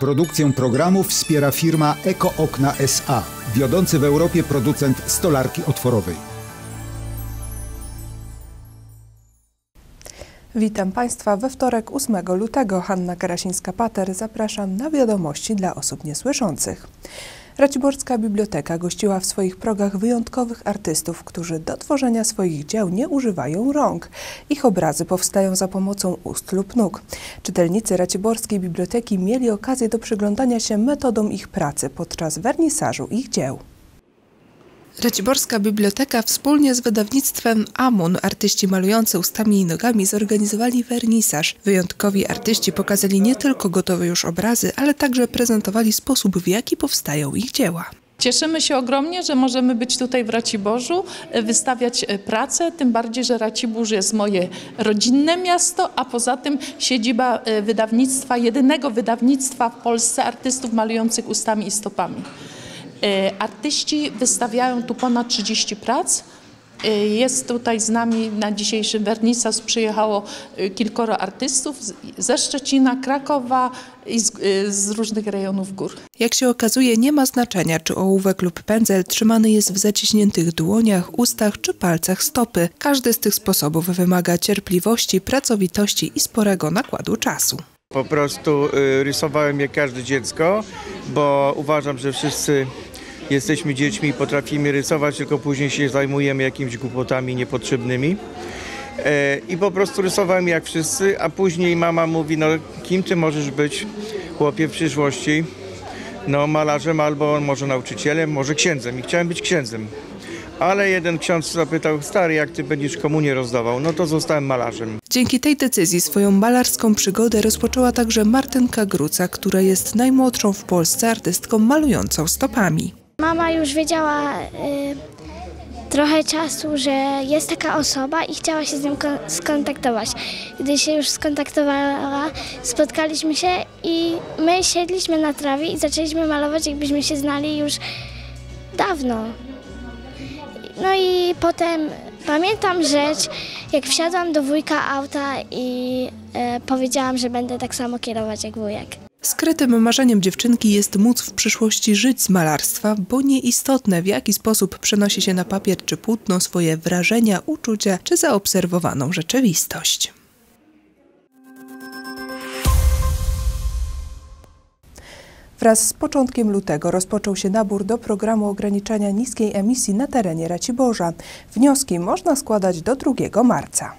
Produkcję programu wspiera firma Eko Okna S.A., wiodący w Europie producent stolarki otworowej. Witam Państwa we wtorek 8 lutego. Hanna Karasińska-Pater. Zapraszam na wiadomości dla osób niesłyszących. Raciborska Biblioteka gościła w swoich progach wyjątkowych artystów, którzy do tworzenia swoich dzieł nie używają rąk. Ich obrazy powstają za pomocą ust lub nóg. Czytelnicy Raciborskiej Biblioteki mieli okazję do przyglądania się metodom ich pracy podczas wernisażu ich dzieł. Raciborska Biblioteka wspólnie z wydawnictwem AMUN, artyści malujący ustami i nogami, zorganizowali wernisaż. Wyjątkowi artyści pokazali nie tylko gotowe już obrazy, ale także prezentowali sposób, w jaki powstają ich dzieła. Cieszymy się ogromnie, że możemy być tutaj w Raciborzu, wystawiać pracę, tym bardziej, że Racibórz jest moje rodzinne miasto, a poza tym siedziba wydawnictwa, jedynego wydawnictwa w Polsce artystów malujących ustami i stopami. Artyści wystawiają tu ponad 30 prac. Jest tutaj z nami na dzisiejszy wernisaż, przyjechało kilkoro artystów ze Szczecina, Krakowa i z różnych rejonów gór. Jak się okazuje, nie ma znaczenia, czy ołówek lub pędzel trzymany jest w zaciśniętych dłoniach, ustach czy palcach stopy. Każdy z tych sposobów wymaga cierpliwości, pracowitości i sporego nakładu czasu. Po prostu rysowałem jak każde dziecko, bo uważam, że wszyscy jesteśmy dziećmi i potrafimy rysować, tylko później się zajmujemy jakimiś głupotami niepotrzebnymi. I po prostu rysowałem jak wszyscy, a później mama mówi, no kim ty możesz być, chłopie, w przyszłości? No malarzem albo może nauczycielem, może księdzem. I chciałem być księdzem. Ale jeden ksiądz zapytał, stary, jak ty będziesz komunię rozdawał? No to zostałem malarzem. Dzięki tej decyzji swoją malarską przygodę rozpoczęła także Martynka Gruca, która jest najmłodszą w Polsce artystką malującą stopami. Mama już wiedziała trochę czasu, że jest taka osoba i chciała się z nią skontaktować. Gdy się już skontaktowała, spotkaliśmy się i my siedliśmy na trawie i zaczęliśmy malować, jakbyśmy się znali już dawno. No i potem pamiętam rzecz, jak wsiadłam do wujka auta i powiedziałam, że będę tak samo kierować jak wujek. Skrytym marzeniem dziewczynki jest móc w przyszłości żyć z malarstwa, bo nieistotne, w jaki sposób przenosi się na papier czy płótno swoje wrażenia, uczucia czy zaobserwowaną rzeczywistość. Wraz z początkiem lutego rozpoczął się nabór do programu ograniczania niskiej emisji na terenie Raciborza. Wnioski można składać do 2 marca.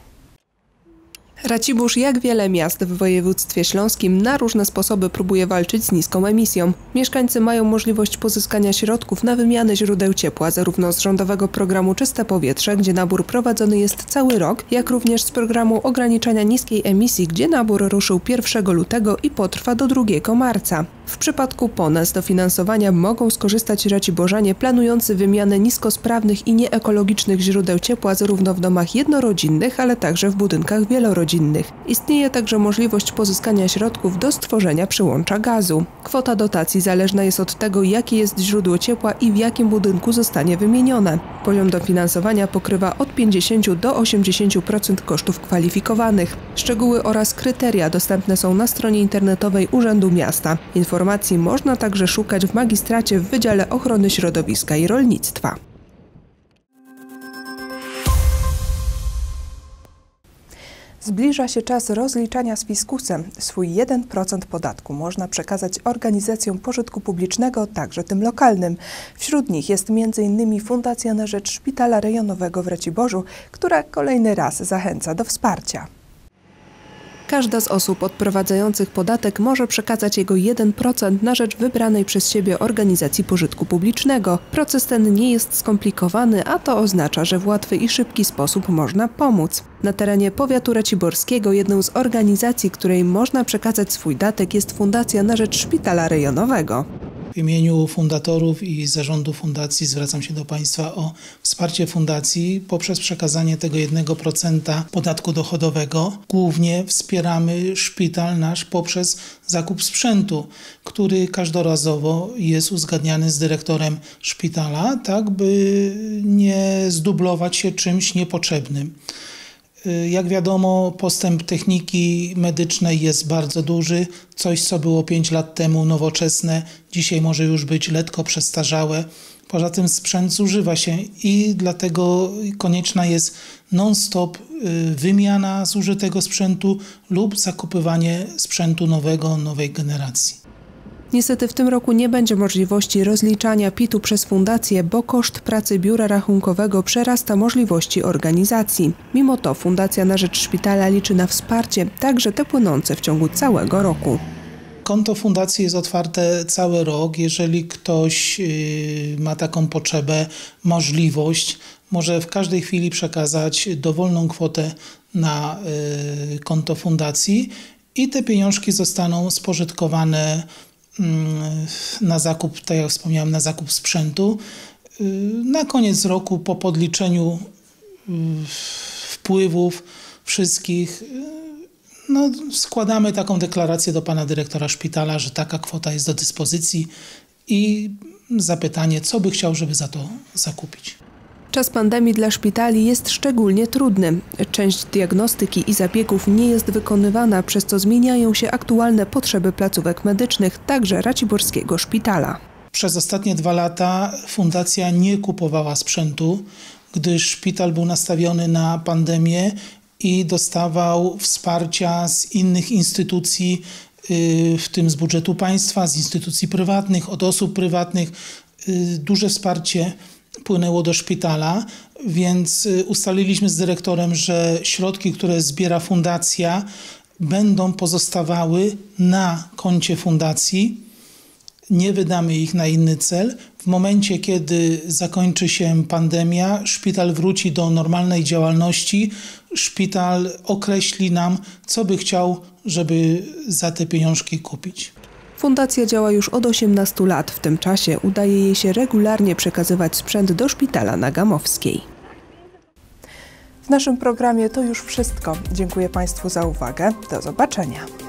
Racibórz, jak wiele miast w województwie śląskim, na różne sposoby próbuje walczyć z niską emisją. Mieszkańcy mają możliwość pozyskania środków na wymianę źródeł ciepła, zarówno z rządowego programu Czyste Powietrze, gdzie nabór prowadzony jest cały rok, jak również z programu ograniczania niskiej emisji, gdzie nabór ruszył 1 lutego i potrwa do 2 marca. W przypadku PONES dofinansowania mogą skorzystać raciborzanie planujący wymianę niskosprawnych i nieekologicznych źródeł ciepła zarówno w domach jednorodzinnych, ale także w budynkach wielorodzinnych. Istnieje także możliwość pozyskania środków do stworzenia przyłącza gazu. Kwota dotacji zależna jest od tego, jakie jest źródło ciepła i w jakim budynku zostanie wymienione. Poziom dofinansowania pokrywa od 50 do 80% kosztów kwalifikowanych. Szczegóły oraz kryteria dostępne są na stronie internetowej Urzędu Miasta. Informacji można także szukać w magistracie w Wydziale Ochrony Środowiska i Rolnictwa. Zbliża się czas rozliczania z fiskusem. Swój 1% podatku można przekazać organizacjom pożytku publicznego, także tym lokalnym. Wśród nich jest m.in. Fundacja na rzecz Szpitala Rejonowego w Raciborzu, która kolejny raz zachęca do wsparcia. Każda z osób odprowadzających podatek może przekazać jego 1% na rzecz wybranej przez siebie organizacji pożytku publicznego. Proces ten nie jest skomplikowany, a to oznacza, że w łatwy i szybki sposób można pomóc. Na terenie powiatu raciborskiego jedną z organizacji, której można przekazać swój datek, jest Fundacja na rzecz Szpitala Rejonowego. W imieniu fundatorów i zarządu fundacji zwracam się do Państwa o wsparcie fundacji poprzez przekazanie tego 1% podatku dochodowego. Głównie wspieramy szpital nasz poprzez zakup sprzętu, który każdorazowo jest uzgadniany z dyrektorem szpitala, tak by nie zdublować się czymś niepotrzebnym. Jak wiadomo, postęp techniki medycznej jest bardzo duży. Coś, co było 5 lat temu nowoczesne, dzisiaj może już być lekko przestarzałe. Poza tym sprzęt zużywa się i dlatego konieczna jest non-stop wymiana zużytego sprzętu lub zakupywanie sprzętu nowego, nowej generacji. Niestety w tym roku nie będzie możliwości rozliczania PIT-u przez fundację, bo koszt pracy biura rachunkowego przerasta możliwości organizacji. Mimo to Fundacja na rzecz Szpitala liczy na wsparcie, także te płynące w ciągu całego roku. Konto fundacji jest otwarte cały rok. Jeżeli ktoś ma taką potrzebę, możliwość, może w każdej chwili przekazać dowolną kwotę na konto fundacji i te pieniążki zostaną spożytkowane na zakup, tak jak wspomniałem, na zakup sprzętu. Na koniec roku, po podliczeniu wpływów wszystkich, no, składamy taką deklarację do pana dyrektora szpitala, że taka kwota jest do dyspozycji i zapytanie, co by chciał, żeby za to zakupić. Czas pandemii dla szpitali jest szczególnie trudny. Część diagnostyki i zabiegów nie jest wykonywana, przez co zmieniają się aktualne potrzeby placówek medycznych, także raciborskiego szpitala. Przez ostatnie 2 lata fundacja nie kupowała sprzętu, gdyż szpital był nastawiony na pandemię i dostawał wsparcia z innych instytucji, w tym z budżetu państwa, z instytucji prywatnych, od osób prywatnych. Duże wsparcie płynęło do szpitala, więc ustaliliśmy z dyrektorem, że środki, które zbiera fundacja, będą pozostawały na koncie fundacji. Nie wydamy ich na inny cel. W momencie, kiedy zakończy się pandemia, szpital wróci do normalnej działalności. Szpital określi nam, co by chciał, żeby za te pieniążki kupić. Fundacja działa już od 18 lat. W tym czasie udaje jej się regularnie przekazywać sprzęt do szpitala na Gamowskiej. W naszym programie to już wszystko. Dziękuję Państwu za uwagę. Do zobaczenia.